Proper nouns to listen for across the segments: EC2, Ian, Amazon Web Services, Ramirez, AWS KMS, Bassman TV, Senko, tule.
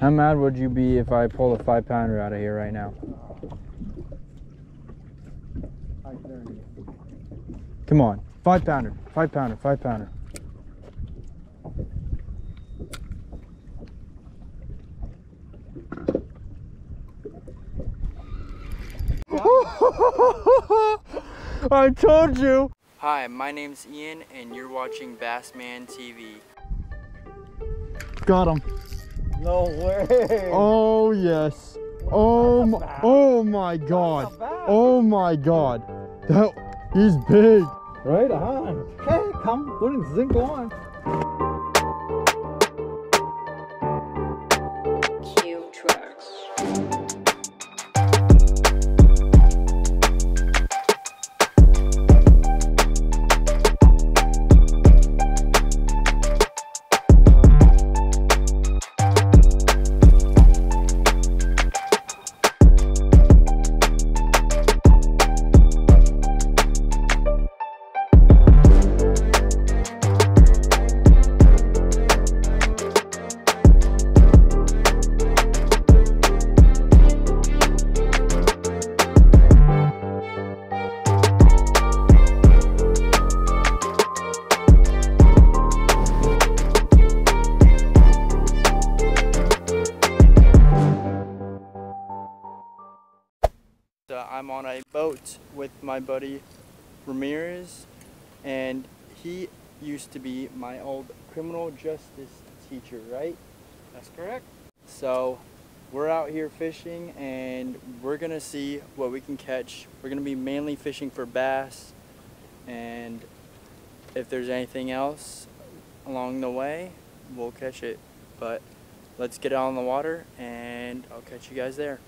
How mad would you be if I pulled a 5-pounder out of here right now? Come on, 5-pounder, 5-pounder, 5-pounder. I told you! Hi, my name's Ian, and you're watching Bassman TV. Got him. No way! Oh yes! Oh my god! Oh my god! That he's big. Right on. Hey, come putting Senko on. I'm on a boat with my buddy Ramirez, and he used to be my old criminal justice teacher, right? That's correct. So we're out here fishing, and we're gonna see what we can catch. We're gonna be mainly fishing for bass, and if there's anything else along the way, we'll catch it. But let's get out on the water, and I'll catch you guys there.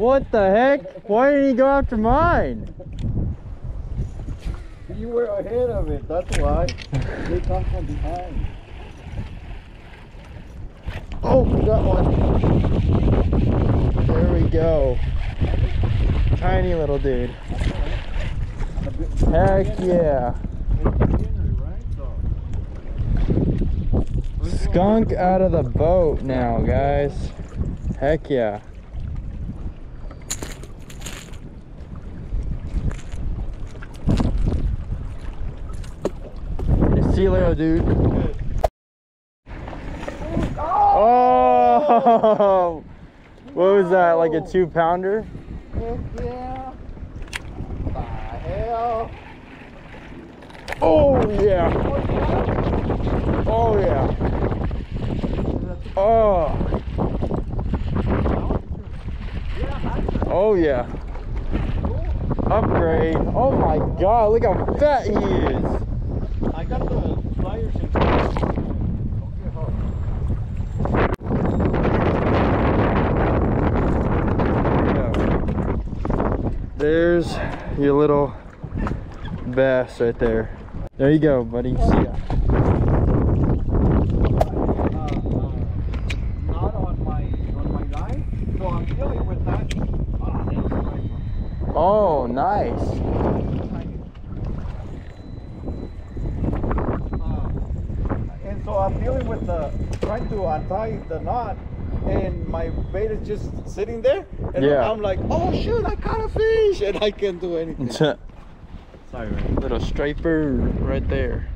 What the heck? Why didn't he go after mine? You were ahead of it, that's why. They come from behind. Oh, got one. There we go. Tiny little dude. Heck yeah. Skunk out of the boat now, guys. Heck yeah. See you later, dude. Oh! What was that? Like a 2-pounder? Yeah. The hell? Oh yeah. Oh yeah. Oh. Oh yeah. Upgrade. Oh my god! Look how fat he is. I got the pliers in place. Don't get hard. There's your little bass right there. There you go, buddy. See ya. Not on my line, so I'm dealing with that. Oh, nice. So I'm dealing with trying to untie the knot, and my bait is just sitting there, and yeah. I'm like, oh shoot, I caught a fish, and I can't do anything. Sorry, man. Little striped bird right there.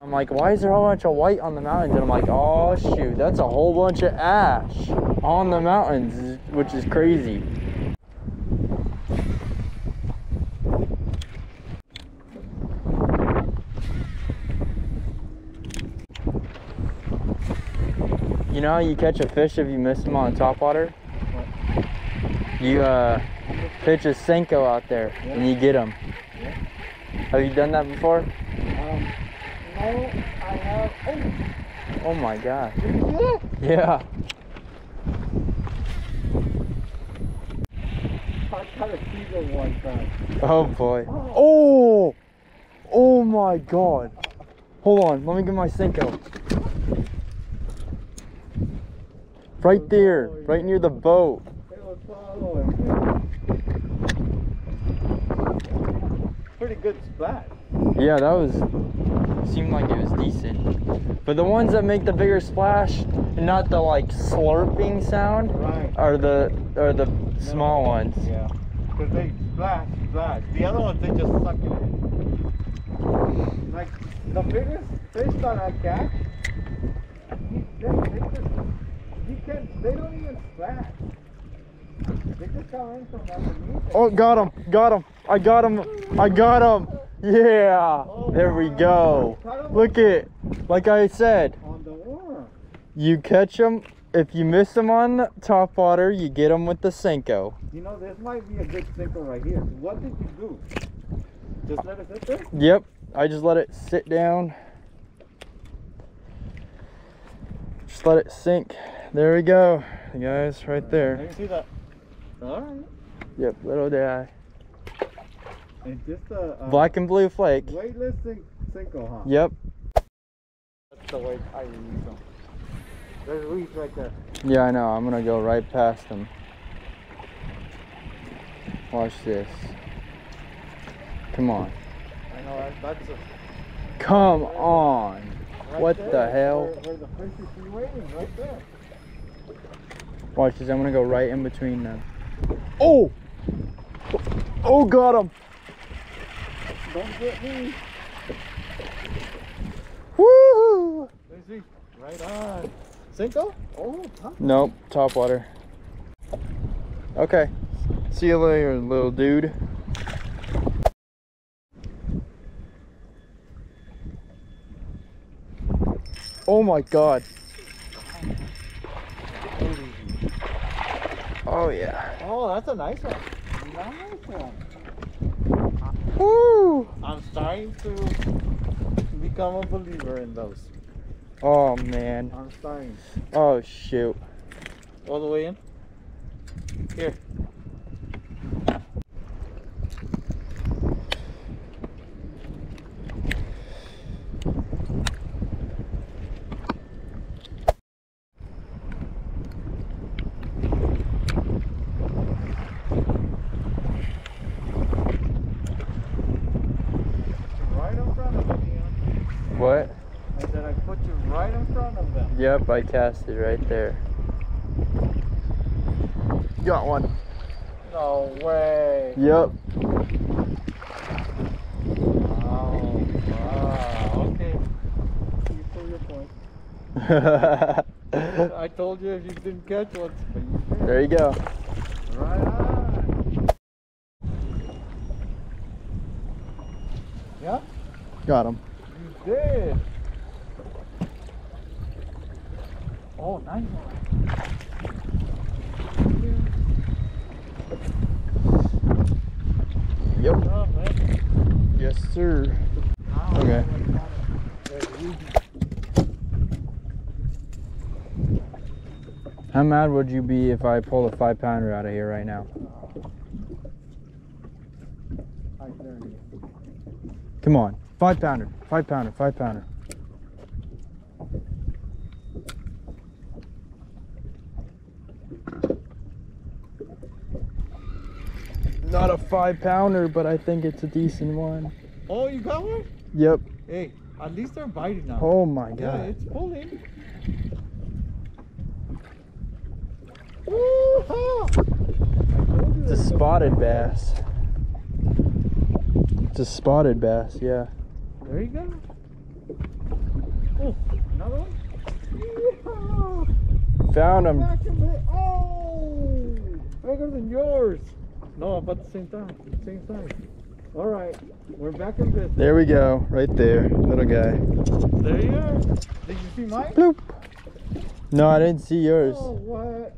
I'm like, why is there a whole bunch of white on the mountains? And I'm like, oh shoot, that's a whole bunch of ash on the mountains, which is crazy. You know how you catch a fish if you miss him on top water? What? You picture Senko out there, yeah, and you get him. Yeah. Have you done that before? No, I have. Oh, oh my God. Yeah. I caught a seagull one time. Oh boy. Oh! Oh my God. Hold on, let me get my Senko. Right there, right near the boat. Pretty good splash. Yeah, that was, seemed like it was decent. But the ones that make the bigger splash and not the like slurping sound, right, are the small ones. Yeah, because they splash, splash. The other ones, they just suck it in. Like the biggest fish that I catch, they don't even splash. They just come in from underneath. Oh, got him, got him. I got him, I got him. Yeah, oh, there we go. Look it, like I said. On the water. You catch them. If you miss them on the top water, you get them with the Senko. You know, this might be a good Senko right here. What did you do? Just let it sit there? Yep, I just let it sit down. Just let it sink. There we go, guys, right there. You see that? All right. Yep, little guy. It's just a black and blue flake. Weightless Senko, huh? Yep. That's the way I release them. There's weeds right there. Yeah, I know. I'm going to go right past them. Watch this. Come on. I know. That's a... Come on. Right what there, the hell? Where the fish is waiting, right there. Watch this. I'm going to go right in between them. Oh! Oh, got him. Don't get me. Woo! There's he. Right on. Senko? Oh, top. Nope, top water. Okay. See you later, little dude. Oh my God. Oh yeah. Oh, that's a nice one. Nice one. Woo! I'm starting to become a believer in those. Oh man. I'm starting. Oh shoot. All the way in? Here. Right in front of me, Ian. What? I said I put you right in front of them. Yep, I cast it right there. Got one. No way. Yep. Oh, wow. Okay. You pull your point. I told you if you didn't catch one. But you did. There you go. Right on. Yeah? Got him. You did. Oh, nice one. Yep. Oh, yes, sir. Oh, okay. How mad would you be if I pulled a 5-pounder out of here right now? Come on. 5-pounder. 5-pounder. 5-pounder. Not a 5-pounder, but I think it's a decent one. Oh, you got one? Yep. Hey, at least they're biting now. Oh my God. Yeah, it's pulling. It's a spotted bass. It's a spotted bass, yeah. There you go. Oh, another one? Yeah. Found him. Oh, bigger than yours. No, about the same time, same size. All right, we're back in business. There we go, right there, little guy. There you are. Did you see mine? Bloop. No, I didn't see yours. Oh, what?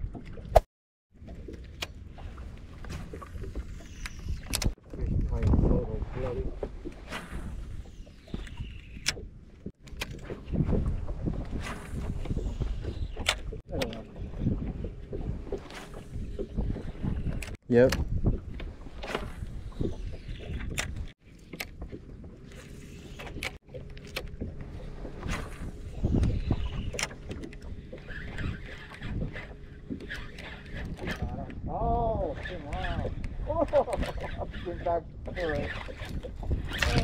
Yep. Oh, wow.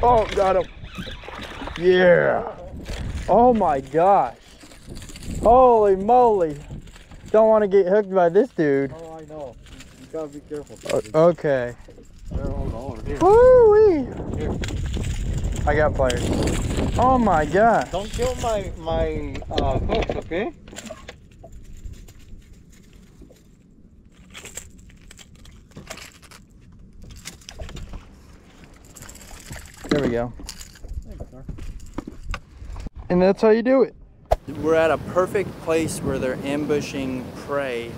Oh, got him. Yeah. Oh my gosh. Holy moly. Don't want to get hooked by this dude. Oh, I know. You gotta be careful. Okay. Woo-wee. I got pliers. Oh my god. Don't kill my hooks, okay? There we go. And that's how you do it. We're at a perfect place where they're ambushing prey,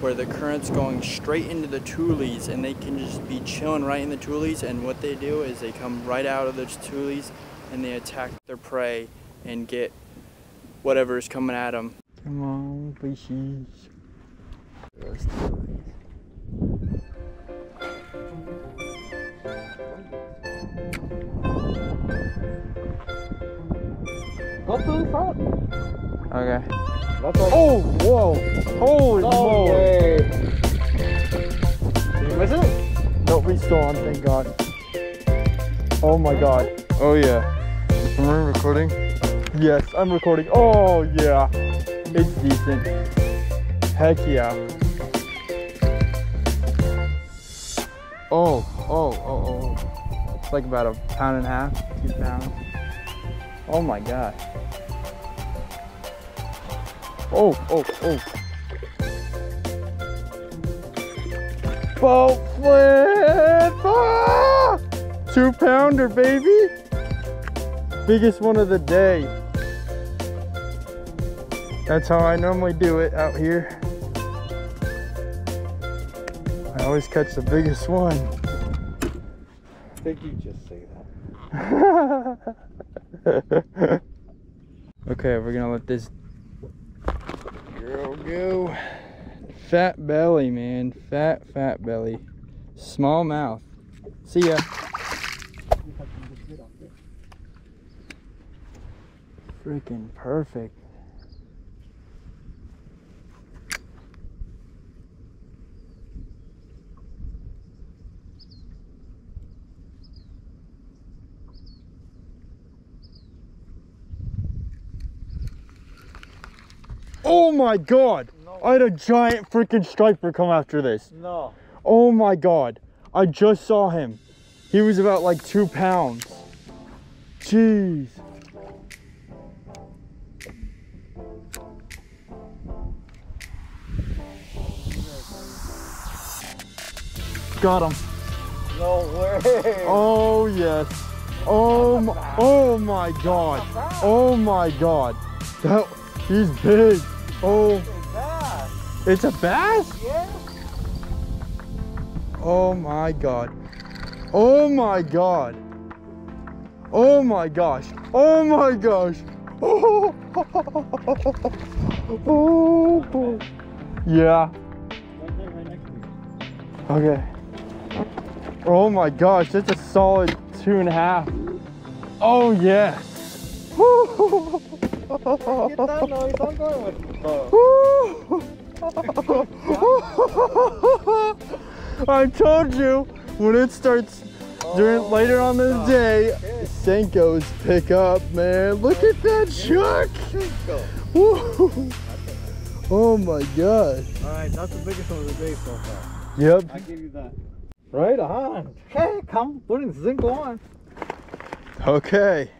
where the current's going straight into the tules, and they can just be chilling right in the tules, and what they do is they come right out of the tules and they attack their prey and get whatever is coming at them. Come on, fishies. Go to the front. Okay. Oh, whoa. Holy moly. Did you miss it? No, we still on, thank God. Oh my God. Oh yeah. Am I recording? Yes, I'm recording. Oh yeah. It's decent. Heck yeah. Oh. It's like about 1.5 pounds, 2 pounds. Oh my God. Oh. Boat flip! Ah! 2-pounder, baby! Biggest one of the day. That's how I normally do it out here. I always catch the biggest one. I think you just say that. Okay, we're gonna let this girl go. Fat belly, man. Fat belly. Small mouth. See ya. Freaking perfect. Oh my God, no. I had a giant freaking striper come after this. No. Oh my God, I just saw him. He was about like 2 pounds. Jeez. Got him. No way. Oh yes. Oh my God. Oh my God. That, he's big. Oh, it's a bass? Yeah. Oh my God. Oh my God. Oh my gosh. Oh my gosh. Oh, oh. Yeah. Okay. Oh my gosh, that's a solid 2.5. Oh yes. I told you when it starts later on this day, Senko's pick up, man. Look at that shark! Oh my God! All right, that's the biggest one of the day so far. Yep. I give you that. Right on. Hey, come putting Senko on. Okay.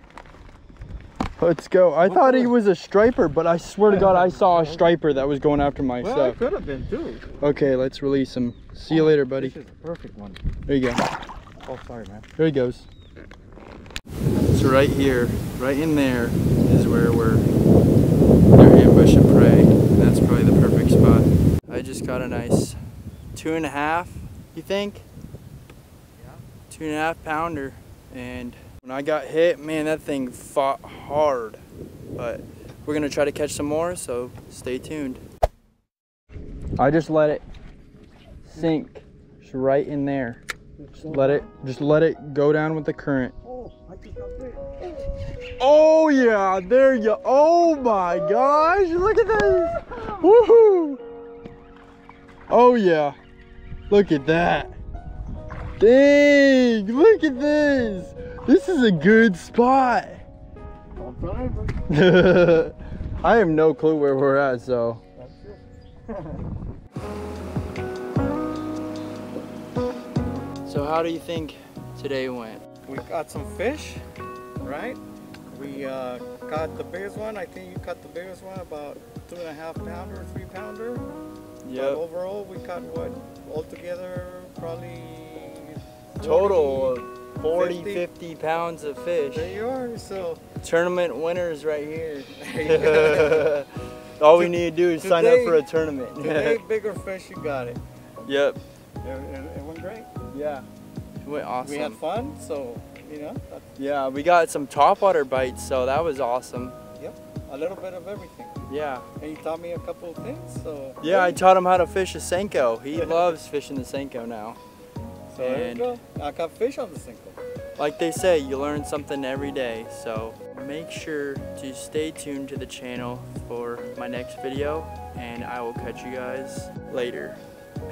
Let's go. I thought he was a striper, but I swear to God, I saw a striper that was going after my stuff. Well, it could have been too. Okay, let's release him. See you later, buddy. This is a perfect one. There you go. Oh, sorry, man. There he goes. So right here, right in there, is where they're ambushing prey. That's probably the perfect spot. I just got a nice 2.5, you think? Yeah. 2.5 pounder, and when I got hit, man, that thing fought hard, but we're gonna try to catch some more, so stay tuned. I just let it sink It's right in there. Just let it go down with the current. Oh yeah, there you go. Oh my gosh, look at that. Woohoo! Oh yeah, look at that. Dang, look at this. This is a good spot. I have no clue where we're at, so. So how do you think today went? We caught some fish, right? We caught the biggest one. I think you caught the biggest one, about 2.5 pounder, 3 pounder. Yeah. Overall, we caught what? Altogether, probably 40, total 40, 50 pounds of fish. There you are. So tournament winners right here. All we need to do is today, sign up for a tournament. Today, bigger fish, you got it. Yep. It went great. Yeah. It went awesome. We had fun, so, you know. Yeah, we got some topwater bites, so that was awesome. Yep. A little bit of everything. Yeah. And you taught me a couple of things, so. Yeah, I taught him how to fish a Senko. He loves fishing the Senko now. So and there you go. I caught fish on the Senko. Like they say, you learn something every day, so make sure to stay tuned to the channel for my next video, and I will catch you guys later.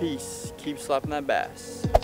Peace. Keep slapping that bass.